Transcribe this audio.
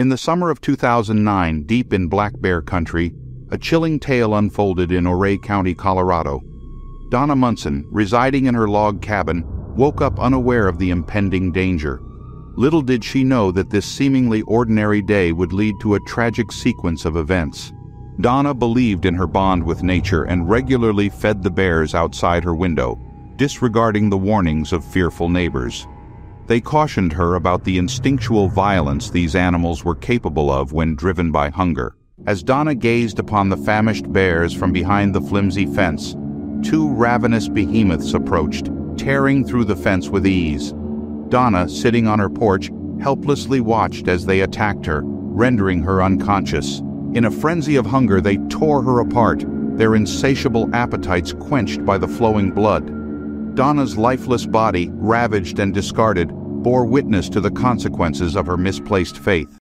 In the summer of 2009, deep in black bear country, a chilling tale unfolded in Ouray County, Colorado. Donna Munson, residing in her log cabin, woke up unaware of the impending danger. Little did she know that this seemingly ordinary day would lead to a tragic sequence of events. Donna believed in her bond with nature and regularly fed the bears outside her window, disregarding the warnings of fearful neighbors. They cautioned her about the instinctual violence these animals were capable of when driven by hunger. As Donna gazed upon the famished bears from behind the flimsy fence, two ravenous behemoths approached, tearing through the fence with ease. Donna, sitting on her porch, helplessly watched as they attacked her, rendering her unconscious. In a frenzy of hunger, they tore her apart, their insatiable appetites quenched by the flowing blood. Donna's lifeless body, ravaged and discarded, bore witness to the consequences of her misplaced faith.